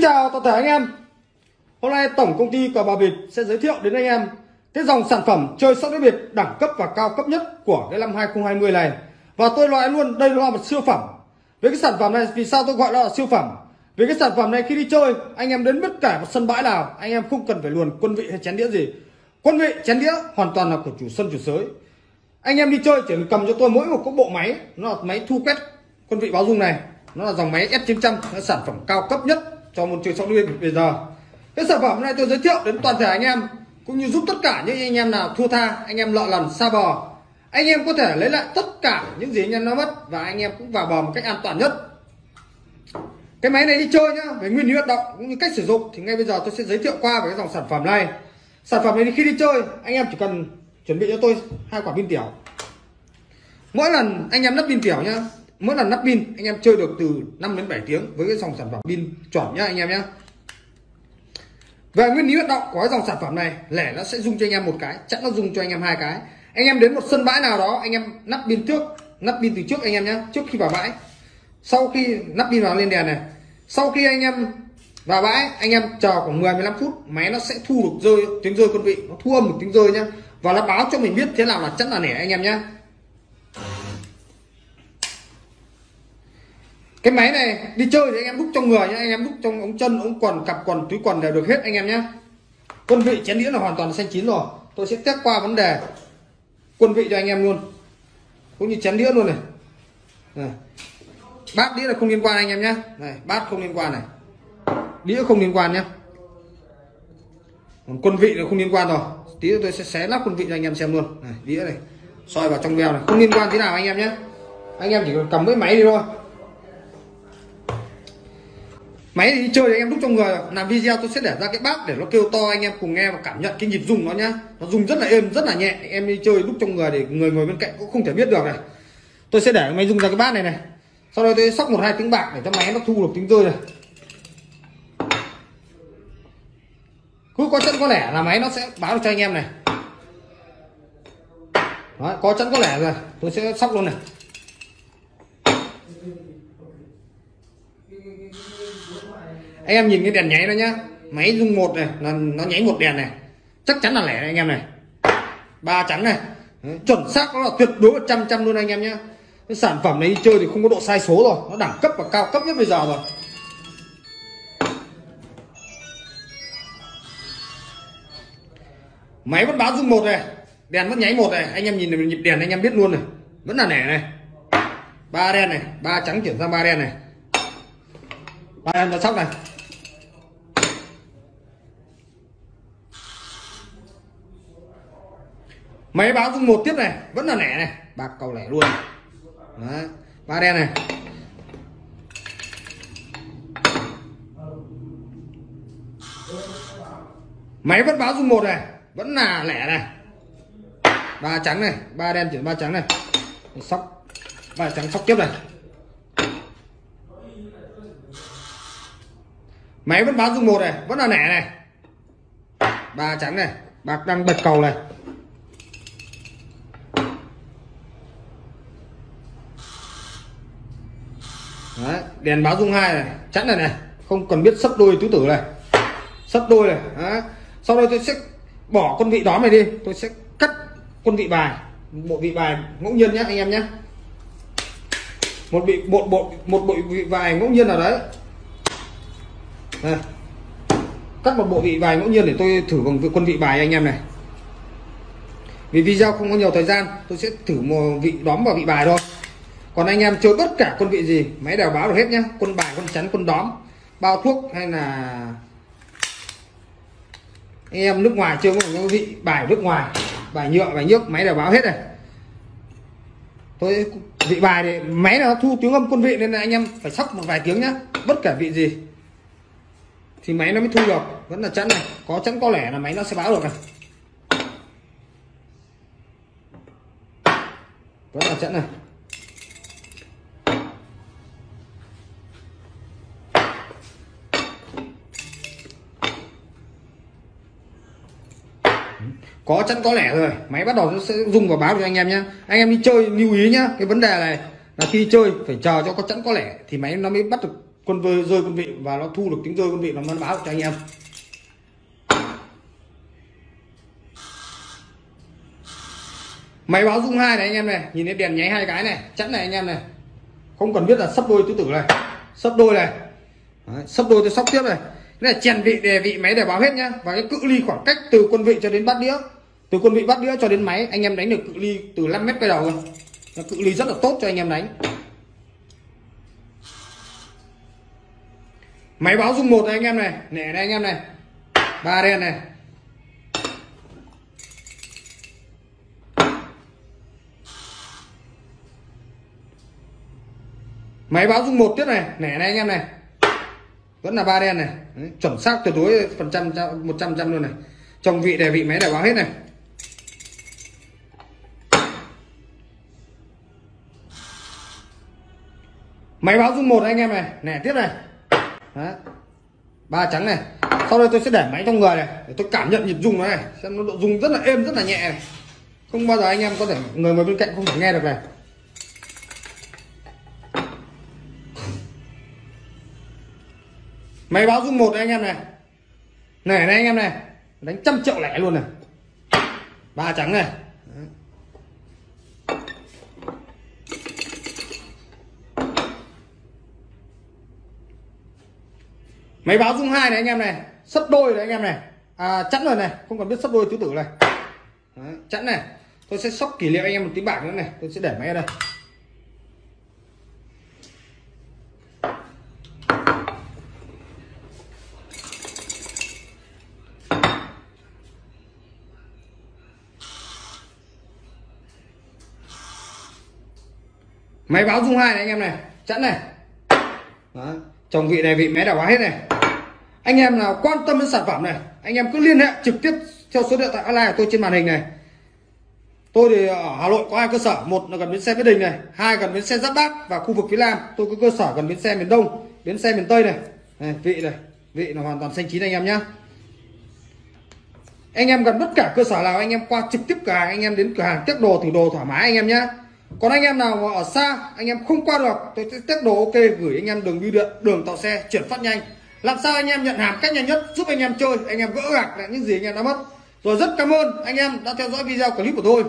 Xin chào toàn thể anh em. Hôm nay tổng công ty cờ bạc bịp sẽ giới thiệu đến anh em cái dòng sản phẩm chơi sóc đĩa bịp đẳng cấp và cao cấp nhất của cái năm 2020 này. Và tôi nói luôn, đây là một siêu phẩm. Với cái sản phẩm này, vì sao tôi gọi nó là siêu phẩm? Vì cái sản phẩm này khi đi chơi, anh em đến bất cả một sân bãi nào, anh em không cần phải luồn quân vị hay chén đĩa gì. Quân vị chén đĩa hoàn toàn là của chủ sân chủ sới. Anh em đi chơi chỉ cần cầm cho tôi mỗi một cái bộ máy, nó là máy thu quét quân vị báo dung này, nó là dòng máy S900, nó sản phẩm cao cấp nhất cho môn chơi sóc đĩa bây giờ. Cái sản phẩm này tôi giới thiệu đến toàn thể anh em, cũng như giúp tất cả những anh em nào thua tha, anh em lọ lần xa bò, anh em có thể lấy lại tất cả những gì anh em nó mất và anh em cũng vào bò một cách an toàn nhất. Cái máy này đi chơi nhá, về nguyên lý hoạt động cũng như cách sử dụng thì ngay bây giờ tôi sẽ giới thiệu qua về cái dòng sản phẩm này. Sản phẩm này khi đi chơi, anh em chỉ cần chuẩn bị cho tôi 2 quả pin tiểu. Mỗi lần anh em nắp pin tiểu nhá, mỗi lần nắp pin anh em chơi được từ 5 đến 7 tiếng với cái dòng sản phẩm pin chuẩn nhá anh em nhá. Về nguyên lý hoạt động của cái dòng sản phẩm này, lẻ nó sẽ rung cho anh em một cái, chẵn nó rung cho anh em 2 cái. Anh em đến một sân bãi nào đó, anh em nắp pin trước, nắp pin từ trước anh em nhá, trước khi vào bãi. Sau khi nắp pin vào lên đèn này, sau khi anh em vào bãi, anh em chờ khoảng 10-15 phút máy nó sẽ thu được rơi tiếng rơi quân vị, nó thu âm được tiếng rơi nhá, và nó báo cho mình biết thế nào là chẵn là nẻ anh em nhá. Cái máy này đi chơi thì anh em đúc trong người nhé, anh em đúc trong ống chân, ống quần, cặp quần, túi quần đều được hết anh em nhé. Quân vị chén đĩa là hoàn toàn xanh chín rồi. Tôi sẽ test qua vấn đề quân vị cho anh em luôn, cũng như chén đĩa luôn này. Này, bát đĩa là không liên quan anh em nhé. Này, bát không liên quan này, đĩa không liên quan nhé, còn quân vị là không liên quan rồi. Tí tôi sẽ xé lắp quân vị cho anh em xem luôn. Này, đĩa này soi vào trong veo này, không liên quan thế nào anh em nhé. Anh em chỉ cần cầm với máy đi thôi. Máy đi chơi thì anh em đúc trong người, làm video tôi sẽ để ra cái bát để nó kêu to, anh em cùng nghe và cảm nhận cái nhịp rung nó nhá. Nó rung rất là êm, rất là nhẹ. Em đi chơi đúc trong người để người ngồi bên cạnh cũng không thể biết được này. Tôi sẽ để máy rung ra cái bát này này. Sau đó tôi sóc 1-2 tiếng bạc để cho máy nó thu được tiếng rơi này. Cứ có chẵn có lẻ là máy nó sẽ báo được cho anh em này. Đó, có chẵn có lẻ rồi, tôi sẽ sóc luôn này. Anh em nhìn cái đèn nháy đó nhá, máy rung một này là nó nháy một đèn này, chắc chắn là lẻ anh em này, 3 trắng này. Đấy, chuẩn xác nó là tuyệt đối 100% luôn anh em nhá. Cái sản phẩm này đi chơi thì không có độ sai số rồi, nó đẳng cấp và cao cấp nhất bây giờ rồi. Máy vẫn báo rung một này, đèn vẫn nháy một này, anh em nhìn nhịp đèn anh em biết luôn này, vẫn là lẻ này, 3 đen này, 3 trắng chuyển sang 3 đen này, 3 đen là sóc này. Máy báo rung một tiếp này, vẫn là lẻ này, bạc cầu lẻ luôn. Đấy, 3 đen này. Máy vẫn báo rung một này, vẫn là lẻ này, 3 trắng này, 3 đen chuyển 3 trắng này, sóc 3 trắng sóc tiếp này. Máy vẫn báo rung một này, vẫn là lẻ này, 3 trắng này, bạc đang bật cầu này. Đấy, đèn báo rung 2 này, chẵn này này, không cần biết sấp đôi tứ tử này, sấp đôi này. Đấy, sau đây tôi sẽ bỏ quân vị đó này đi, tôi sẽ cắt quân vị bài, bộ vị bài ngẫu nhiên nhé anh em nhé, một bộ vị bài ngẫu nhiên nào đấy. Đây, cắt một bộ vị bài ngẫu nhiên để tôi thử bằng quân vị bài anh em này, vì video không có nhiều thời gian tôi sẽ thử một vị đóm vào vị bài thôi. Còn anh em chơi tất cả quân vị gì máy đều báo được hết nhá, quân bài, quân chắn, quân đóm, bao thuốc hay là anh em nước ngoài chơi những vị bài nước ngoài, bài nhựa, bài nhớp máy đều báo hết này. Tôi vị bài thì máy nó thu tiếng âm quân vị nên là anh em phải sóc một vài tiếng nhá, bất cả vị gì thì máy nó mới thu được. Vẫn là chắn này, có chắn có lẻ là máy nó sẽ báo được này, vẫn là chắn này. Có chẵn có lẻ rồi, máy bắt đầu nó sẽ rung vào báo cho anh em nhé. Anh em đi chơi lưu ý nhá, cái vấn đề này là khi chơi phải chờ cho có chẵn có lẻ thì máy nó mới bắt được con rơi con vịt và nó thu được tiếng rơi con vịt và nó báo cho anh em. Máy báo rung 2 này anh em này, nhìn thấy đèn nháy 2 cái này, chẵn này anh em này. Không cần biết là sắp đôi tứ tử này, sắp đôi này. Đấy, sắp đôi tôi sóc tiếp này. Cái này chèn vị, đề vị, máy để báo hết nhá. Và cái cự ly khoảng cách từ quân vị cho đến bát đĩa, từ quân vị bát đĩa cho đến máy, anh em đánh được cự ly từ 5 mét quay đầu luôn. Nó cự ly rất là tốt cho anh em đánh. Máy báo rung 1 này anh em này, nẻ này anh em này. Ba đen này. Máy báo rung 1 tiếp này, nẻ này anh em này. Vẫn là ba đen này. Đấy, chuẩn xác tuyệt đối phần trăm 100% luôn này. Trong vị đề vị máy để báo hết này. Máy báo rung 1 anh em này, nẻ tiếp này. Đấy, ba trắng này. Sau đây tôi sẽ để máy trong người này để tôi cảm nhận nhịp rung nó này, xem nó độ rung rất là êm, rất là nhẹ này. Không bao giờ anh em có thể người bên cạnh không thể nghe được này. Máy báo rung 1 anh em này, nẻ này anh em này, đánh 100 triệu lẻ luôn này. Ba trắng này. Đấy. Máy báo rung 2 này anh em này, sấp đôi này anh em này, chẵn rồi này, không còn biết sấp đôi tứ tử này. Đấy, chẵn này. Tôi sẽ sóc kỷ niệm anh em một tí bảng nữa này, tôi sẽ để máy ở đây. Máy báo rung 2 này anh em này, chẵn này. Đấy, chồng vị này vị máy đã báo hết này. Anh em nào quan tâm đến sản phẩm này, anh em cứ liên hệ trực tiếp theo số điện thoại online của tôi trên màn hình này. Tôi thì ở Hà Nội có 2 cơ sở, một là gần bến xe Mỹ Đình này, 2 gần bến xe Giáp Bát và khu vực phía Nam. Tôi có cơ sở gần bến xe Miền Đông, bến xe Miền Tây này. Này, vị là hoàn toàn xanh chín anh em nhá. Anh em gần bất cả cơ sở nào anh em qua trực tiếp cửa hàng, anh em đến cửa hàng tiếp đồ thử đồ thoải mái anh em nhá. Còn anh em nào ở xa, anh em không qua được, tôi sẽ test đồ ok gửi anh em đường bưu điện, đường tàu xe, chuyển phát nhanh. Làm sao anh em nhận hàng cách nhanh nhất, giúp anh em chơi, anh em gỡ gạc lại những gì anh em đã mất. Rồi rất cảm ơn anh em đã theo dõi video clip của tôi.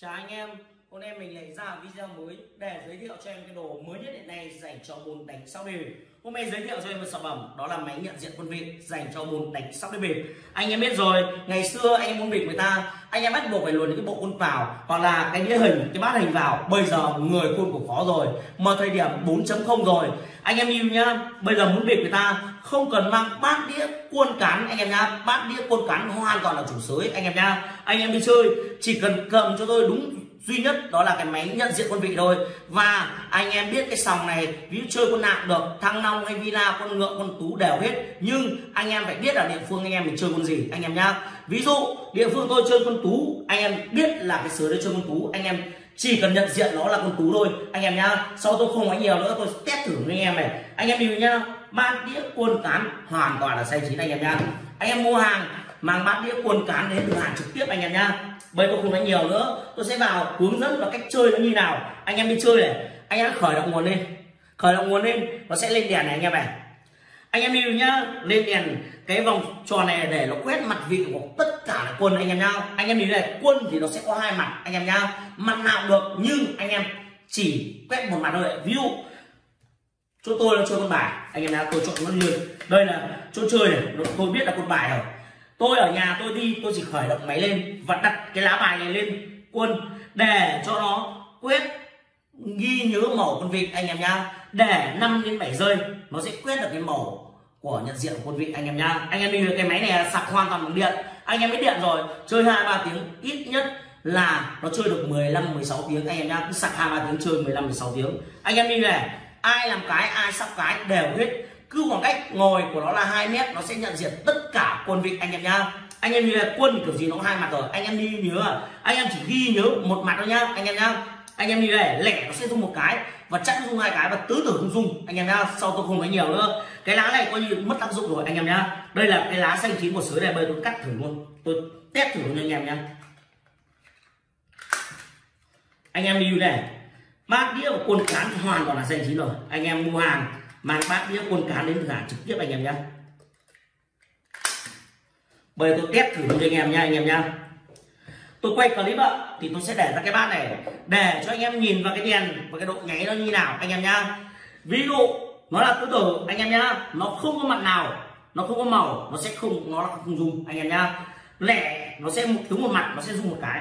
Chào anh em, hôm nay mình lại ra video mới để giới thiệu cho em cái đồ mới nhất hiện nay dành cho môn đánh sóc đĩa bịp. Hôm nay giới thiệu cho em một sản phẩm đó là máy nhận diện quân vị dành cho môn đánh sóc đĩa bịp. Anh em biết rồi, ngày xưa anh em muốn bịp người ta, anh em bắt buộc phải luồn những cái bộ quân vào hoặc là cái đĩa hình, cái bát hình vào. Bây giờ người khuôn của khó rồi, mà thời điểm 4.0 rồi, anh em yêu nhá. Bây giờ muốn bịp người ta không cần mang bát đĩa quân cán anh em nhá, bát đĩa quân cán hoàn toàn là chủ sới anh em nhá. Anh em đi chơi chỉ cần cầm cho tôi đúng duy nhất đó là cái máy nhận diện quân vị thôi. Và anh em biết cái sòng này, ví dụ chơi con nạm được, thăng long hay villa, con ngựa, con tú đều hết, nhưng anh em phải biết là địa phương anh em mình chơi con gì anh em nhá. Ví dụ địa phương tôi chơi con tú, anh em biết là cái sới đấy chơi con tú, anh em chỉ cần nhận diện nó là con tú thôi anh em nhá. Sau tôi không nói nhiều nữa, tôi test thử với anh em này. Anh em đi nhá, bát đĩa quân cán hoàn toàn là xanh chín anh em nhá. Anh em mua hàng mang bát đĩa quân cán đến cửa hàng trực tiếp anh em nhá. Bây tôi không nói nhiều nữa, tôi sẽ vào hướng dẫn và cách chơi nó như nào. Anh em đi chơi này, anh em khởi động nguồn lên, khởi động nguồn lên, nó sẽ lên đèn này anh em này. Anh em đi nhá, lên đèn cái vòng tròn này để nó quét mặt vị của tất cả là quân anh em nhá. Anh em đi này, quân thì nó sẽ có 2 mặt anh em nhá, mặt nào cũng được nhưng anh em chỉ quét một mặt thôi. Ví dụ chỗ tôi là chơi con bài anh em nhá, tôi chọn nó như đây là chỗ chơi này, tôi biết là con bài rồi. Tôi ở nhà tôi đi, tôi chỉ khởi động máy lên và đặt cái lá bài này lên quân để cho nó quét, ghi nhớ màu quân vị anh em nhá. Để 5 đến 7 giây nó sẽ quét được cái màu của nhận diện quân vị anh em nhá. Anh em đi được cái máy này sạc hoàn toàn bằng điện. Anh em biết điện rồi, chơi 2-3 tiếng ít nhất là nó chơi được 15-16 tiếng anh em nhá. Cứ sạc 2-3 tiếng chơi 15-16 tiếng. Anh em đi này, ai làm cái ai sắp cái đều hết. Cứ khoảng cách ngồi của nó là 2 mét nó sẽ nhận diện tất cả quân vị anh em nhá. Anh em như là quân kiểu gì nó 2 mặt rồi, anh em đi nhớ, anh em chỉ ghi nhớ một mặt thôi nhá anh em nhá. Anh em đi này, lẻ nó sẽ dùng 1 cái và chắc dùng 2 cái và tứ tử không dùng anh em nhá. Sau tôi không nói nhiều nữa, cái lá này coi như mất tác dụng rồi anh em nhá. Đây là cái lá xanh chín của sới này, bây tôi cắt thử luôn, tôi test thử cho anh em nhá. Anh em đi này, bát đĩa của quân cán hoàn toàn là xanh chín rồi. Anh em mua hàng mang bát đĩa con cá đến giả trực tiếp anh em nhé. Bây giờ tôi test thử cho anh em nha anh em nhá. Tôi quay clip ạ thì tôi sẽ để ra cái bát này để cho anh em nhìn vào cái đèn và cái độ nháy nó như nào anh em nhá. Ví dụ nó là tứ tử anh em nhá, nó không có mặt nào, nó không có màu, nó sẽ không, nó không dùng anh em nhá. Lẻ nó sẽ thiếu một mặt, nó sẽ dùng một cái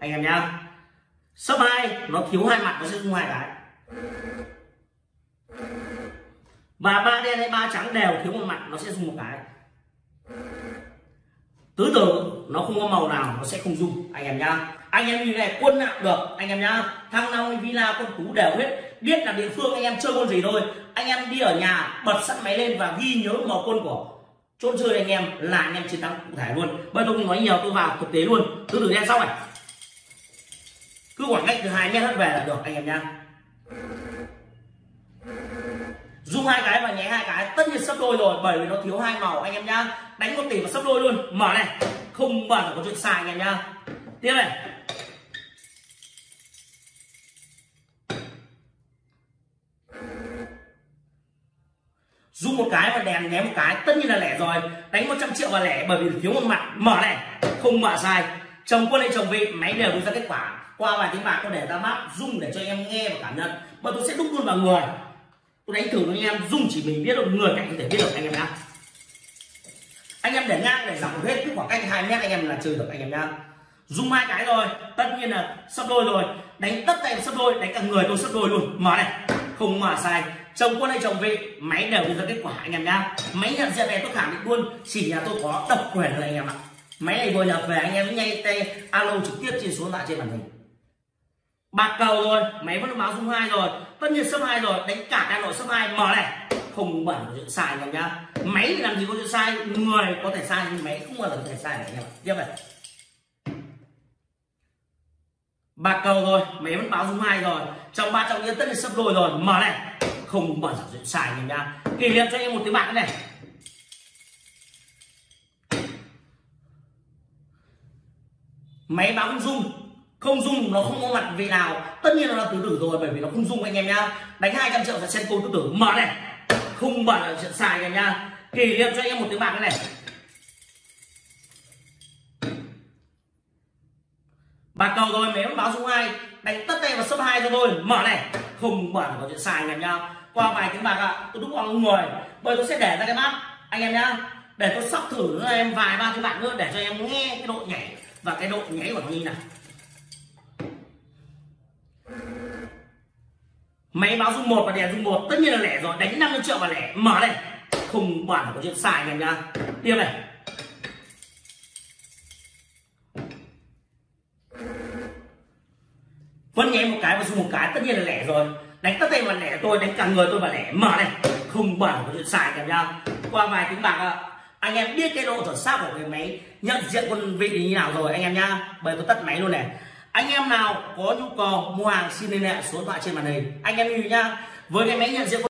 anh em nhá. Sấp hai nó thiếu hai mặt, nó sẽ dùng hai cái. Và ba đen hay ba trắng đều thiếu một mặt, nó sẽ dùng một cái. Tứ tử nó không có màu nào, nó sẽ không dung anh em nhá. Anh em như này quân nào được anh em nhá, thăng long villa con tú đều hết, biết là địa phương anh em chơi con gì thôi. Anh em đi ở nhà bật sẵn máy lên và ghi nhớ màu quân của chốt chơi anh em là anh em chiến thắng cụ thể luôn. Bây tôi không nói nhiều, tôi vào thực tế luôn. Tứ tử đen xong này, cứ khoảng cách từ 2 mét hết về là được anh em nhá. Dùng hai cái và nháy hai cái, tất nhiên sấp đôi rồi, bởi vì nó thiếu hai màu anh em nhá. Đánh 1 tỷ và sấp đôi luôn, mở này, không mở là có chuyện xài anh em nhá. Tiếp này, dùng một cái và đèn nháy một cái, tất nhiên là lẻ rồi, đánh 100 triệu và lẻ, bởi vì thiếu một mặt, mở này, không mở sai. Chồng quân hay chồng vị, máy đều đưa ra kết quả. Qua vài tiếng bạc tôi để ra mắt dùng để cho anh em nghe và cảm nhận. Bởi tôi sẽ đúc luôn vào người, tôi đánh thử anh em dùng chỉ mình biết được, người cạnh có thể biết được anh em nhá. Anh em để ngang để dọc hết cái khoảng cách 2 mét anh em là chơi được anh em nhá. Dùng hai cái rồi, tất nhiên là sấp đôi rồi, đánh tất tay sấp đôi, đánh cả người tôi sấp đôi luôn, mở này, không mở sai. Chồng quân hay chồng vị, máy đều đưa ra kết quả anh em nhá. Máy nhận diện này tôi khẳng định luôn, chỉ nhà tôi có độc quyền thôi anh em ạ. Máy này vừa nhập về anh em nhanh tay alo trực tiếp trên số điện thoại trên màn hình. Bạc cầu rồi, máy vẫn báo dung hai rồi, tất nhiên sấp hai rồi, đánh cả Hà Nội sấp hai, mở này, không bẩn chuyện sai anh em nhá. Máy làm gì có chuyện sai, người có thể sai nhưng máy không bao giờ có thể sai anh em. Tiếp này, bạc cầu rồi, máy vẫn báo dung hai rồi, trong ba trong nghĩa tất nhiên sấp đôi rồi, mở này, không bẩn chuyện sai anh em nhá. Kỷ niệm cho em một tiếng bạc này. Máy báo không dung, nó không có mặt vị nào, tất nhiên nó là tứ tử rồi, bởi vì nó không dung anh em nhá. Đánh 200 triệu sẽ xem cô tứ tử, mở này, không bẩn là chuyện xài anh em nhá. Kỷ niệm cho anh em một tiếng bạc này, bạc cầu rồi, máy báo dung hai, đánh tất tay vào sấp hai cho tôi, mở này, không bẩn là chuyện xài anh em nhá. Qua vài tiếng bạc ạ, tôi đúc con người, bởi tôi sẽ để ra cái bát anh em nhá, để tôi sóc thử với em vài ba cái bạn nữa để cho em nghe cái độ nhảy và cái độ nhảy của nó như nào. Máy báo dung một và đèn dung một, tất nhiên là lẻ rồi, đánh 50 triệu và lẻ, mở đây, không bản là có chuyện xài anh em nhá. Tiếp này, vẫn nháy một cái và dung một cái, tất nhiên là lẻ rồi, đánh tất tay và lẻ tôi, đánh cả người tôi và lẻ, mở đây, không bản là có chuyện xài anh em nhá. Qua vài tiếng bạc ạ, anh em biết cái độ chuẩn xác của cái máy nhận diện quân vị như nào rồi anh em nhá. Bởi tôi tắt máy luôn này. Anh em nào có nhu cầu mua hàng xin liên hệ số điện thoại trên màn hình. Anh em lưu nhá. Với cái máy nhận diện